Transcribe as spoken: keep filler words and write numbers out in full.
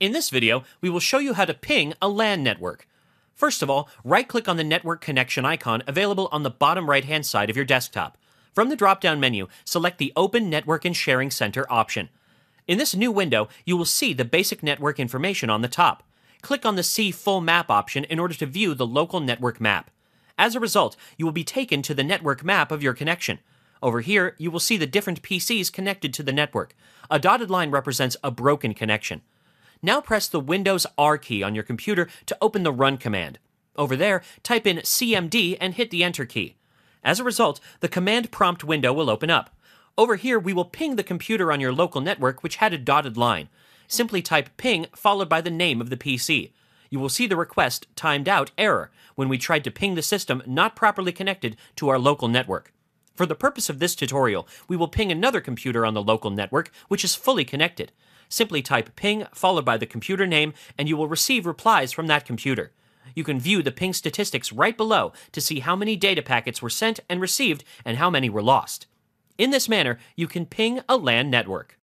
In this video, we will show you how to ping a LAN network. First of all, right-click on the network connection icon available on the bottom right-hand side of your desktop. From the drop-down menu, select the Open Network and Sharing Center option. In this new window, you will see the basic network information on the top. Click on the See Full Map option in order to view the local network map. As a result, you will be taken to the network map of your connection. Over here, you will see the different P Cs connected to the network. A dotted line represents a broken connection. Now press the Windows R key on your computer to open the Run command. Over there, type in C M D and hit the Enter key. As a result, the Command Prompt window will open up. Over here, we will ping the computer on your local network which had a dotted line. Simply type ping followed by the name of the P C. You will see the request timed out error when we tried to ping the system not properly connected to our local network. For the purpose of this tutorial, we will ping another computer on the local network which is fully connected. Simply type ping followed by the computer name and you will receive replies from that computer. You can view the ping statistics right below to see how many data packets were sent and received and how many were lost. In this manner, you can ping a LAN network.